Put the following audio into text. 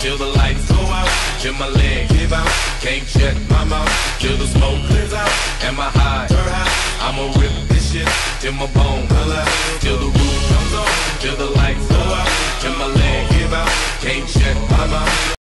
till the lights go out, till my leg give out, can't shut my mouth, till the smoke clears out, and my high, I'ma rip this shit till my bones.